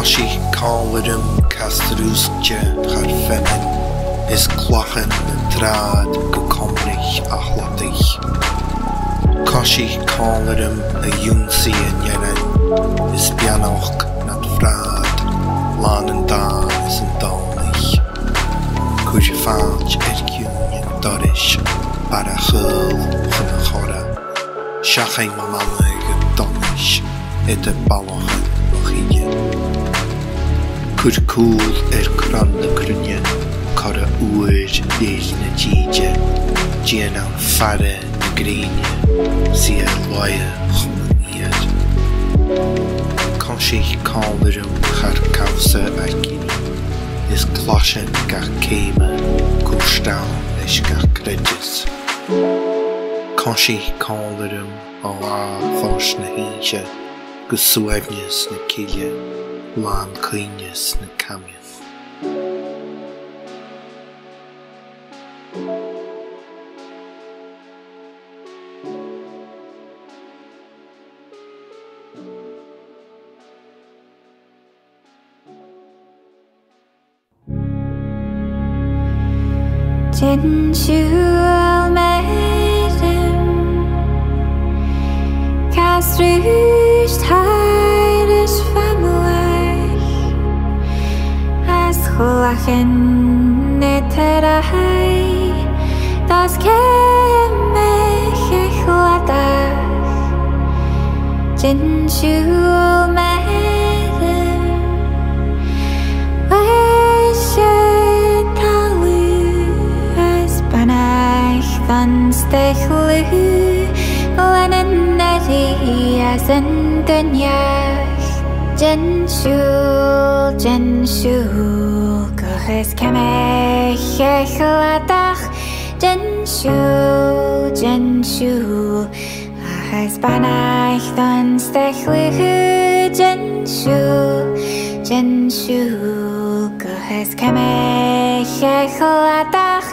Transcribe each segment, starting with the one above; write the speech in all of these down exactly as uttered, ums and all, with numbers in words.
Kashi kalırım kastruzca harfemen, es klachen trad gekomlich ahlatig. Kashi kalırım a jungsiyen jenen, es pianoch nat vrad, lanen dan is een danig. Kusje vaatj erkjunjen dorish, para gul genagora, shachay mamanlige donish, et een balachen logije. Kurkul er kranlı krünye, kara uğur değiline cice, ciyana fare negrinye, siye loya xumaniyer. Kanşih kalırım her kavsa erkini, is klaşen gah keyme, kuştan eş gah krediz. Kanşih kalırım ala vaş nehice, güsuevnyes nekilye, Lan kıynes ne kamyes. Didn't you make him cast reached Lachen neterai, das käme ich ladach. Didn't you make them? Welche Talu es beneich, dann stechlü, lehnen neti es in den Jach. Didn't you, didn't you? Es käme ich ladach, Jenshu, Jenshu. Es beinahe dann stechliche Jenshu, Jenshu. Es käme ich ladach,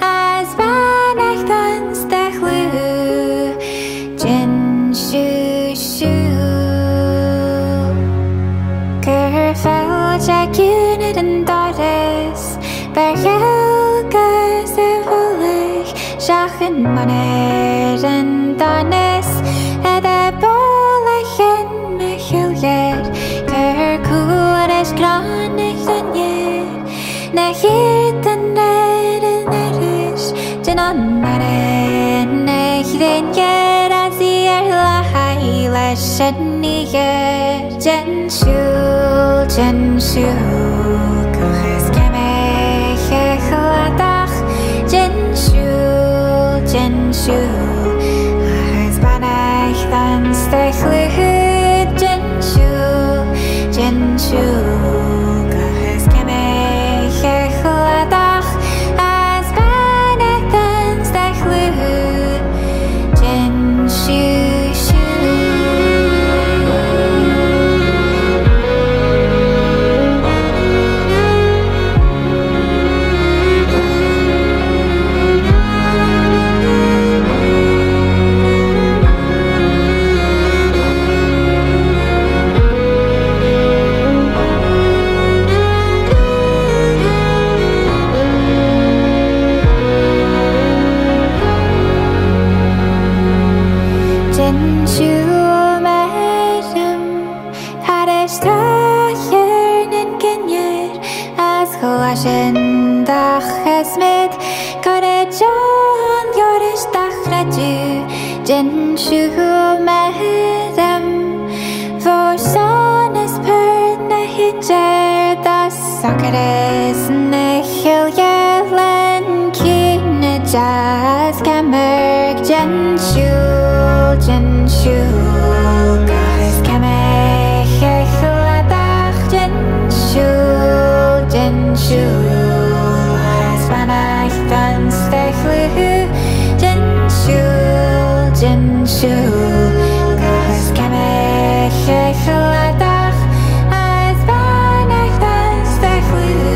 es beinahe dann stechliche Jenshu, Jenshu. Gefällt Jack Unit und Bergelke sehr wohlig, schachen Moneren Donnes, der Bolechen Mecheliet, Kerkur ist graunig und jed, Nechit und Reden erisch, den Onmeren nicht den Jed, als ihr Laheile scheniget, Jenshu, Jenshu. Jenshu, es beneich dann stechliche Jenshu, Jenshu, es käme ich ladach, es beneich dann stechliche Jenshu. Dach, als Weihnachten stechle,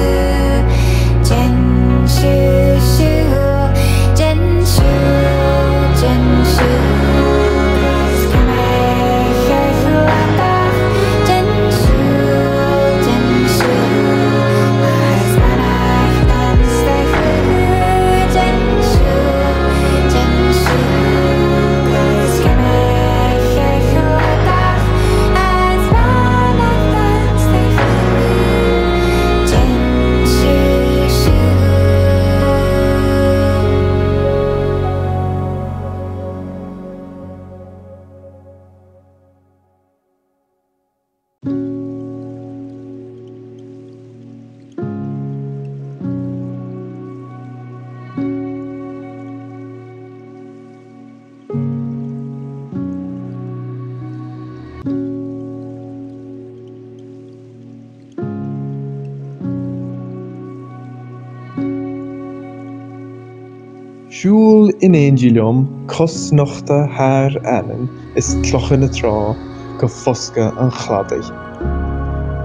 Siúl in Angelium, cos nochta haar anan, is tlochan a tra, go fosca an chladai.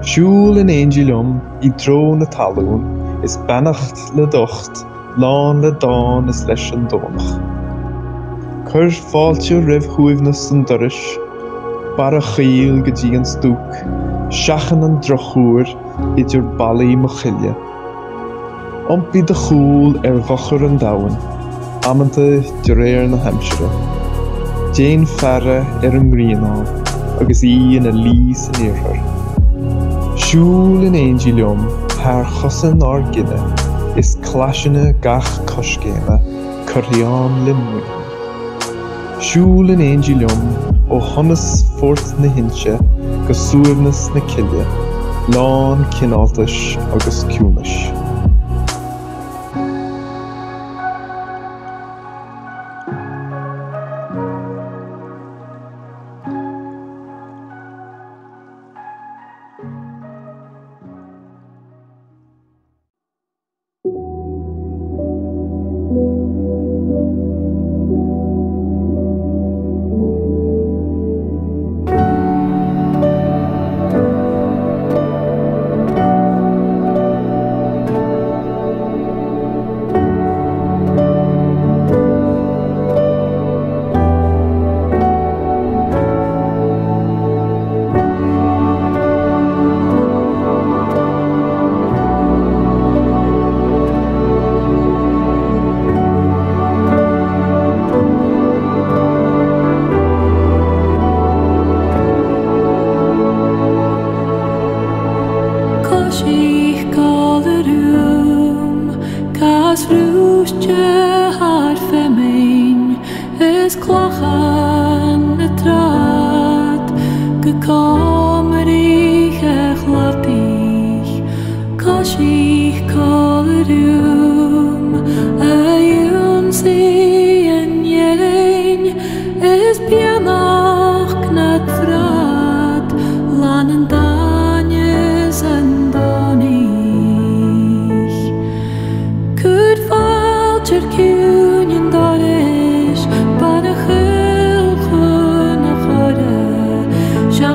Siúl in Angelium, I dro na talún, is banacht le docht, lán le dán is leis an dónach. Cur fáilte ribh huivnas an dorish, bara chiel gydí an stúk, seachan an drochúr, idir balí machilja. Ompi de chúl ar gachar an daun, amanta de réir na Hampshire. Jane Farra ar an Greenall, agus í in a lís an éirthar. Siúl in Angelium, haar chosan ar gine, is clasine gach cosgéna, curián limmu. Siúl in Angelium, o honnas fort na hinse, go suirnas na cillia, lán cináltas agus cúnas.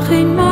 Geen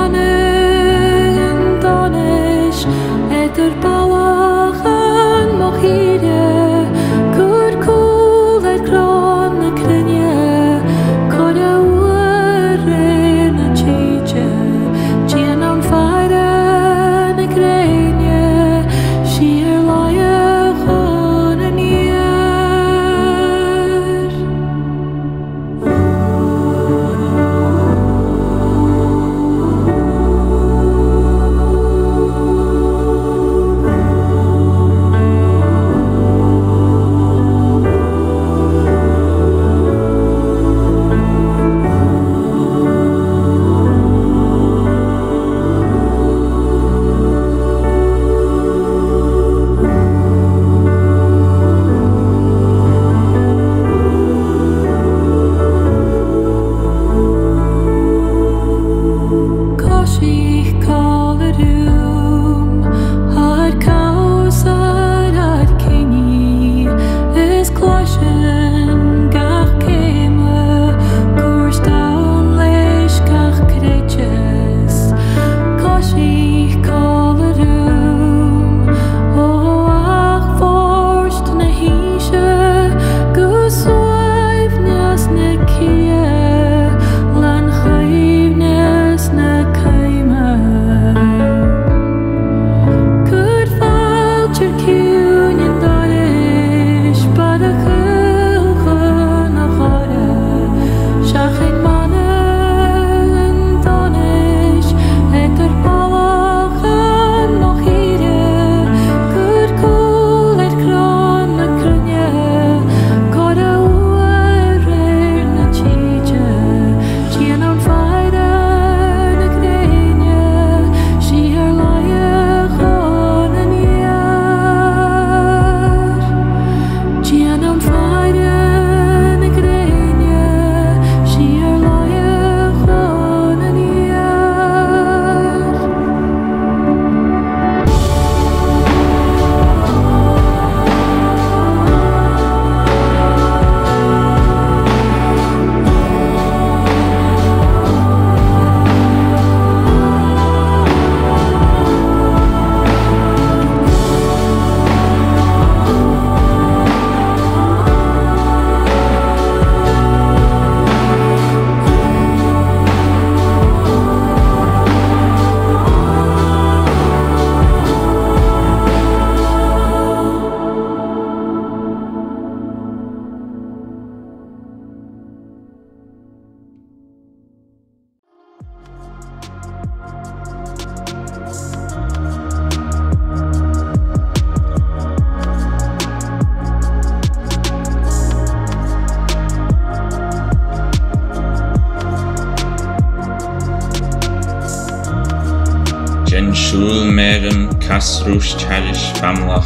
Trúil merim casrúis teirish famlach,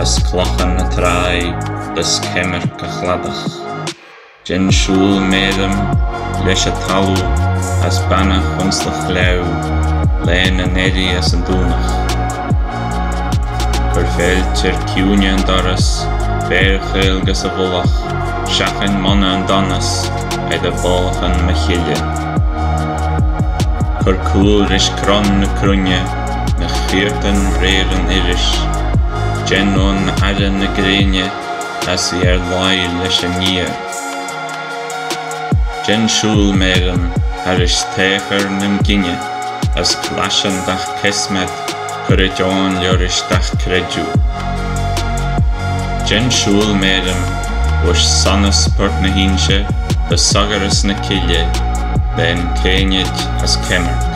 as clochan na trai, bus kemir cachladach. Gin trúil merim leis a talú, as banach hunslach leu, lein an eri as an dúnach. Corfel tirciúnian doras, berchil gus a bhullach, shachin mona an donas, ed a bólach an machille. Corcúil rish cron na crúine, na chirtan réirin irish, genón na aran na gréine, as I ar láil leis a níir. Gen siúl méirin, harish téchar nim gine, as clasan dach kesmet, curidón leorish dach credu. Gen siúl méirin, uis sanas port na hínse, bas sagaras na kille, then Kenit as Kemerk.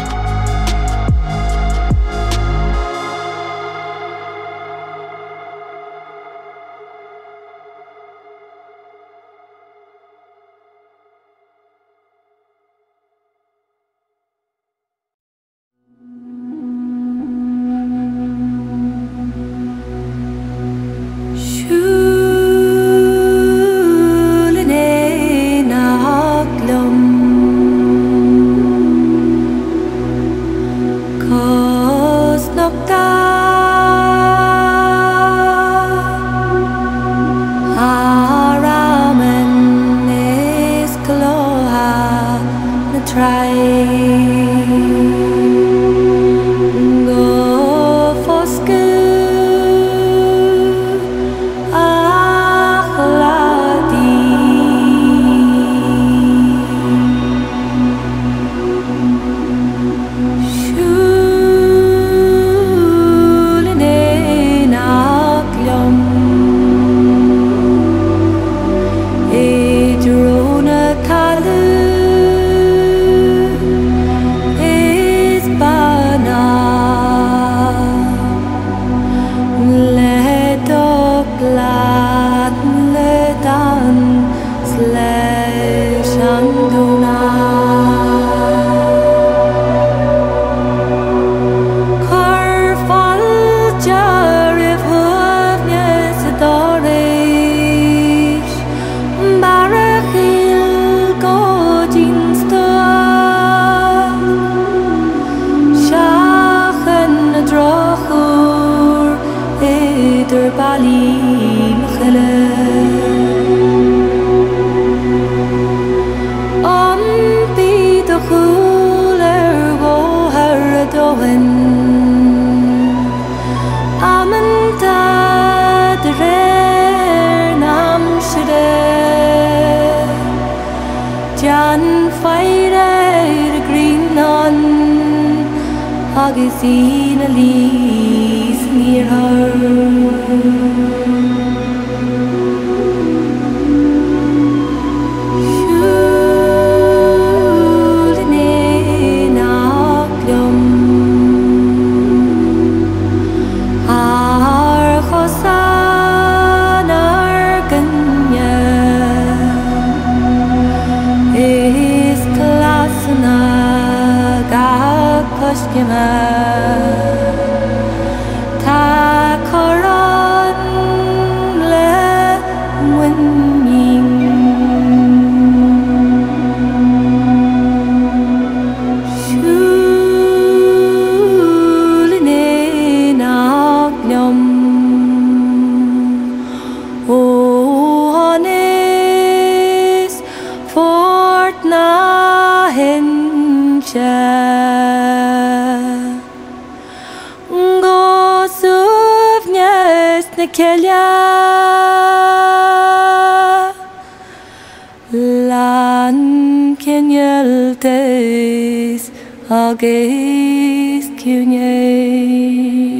Agéis cúnei.